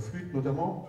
flûte notamment.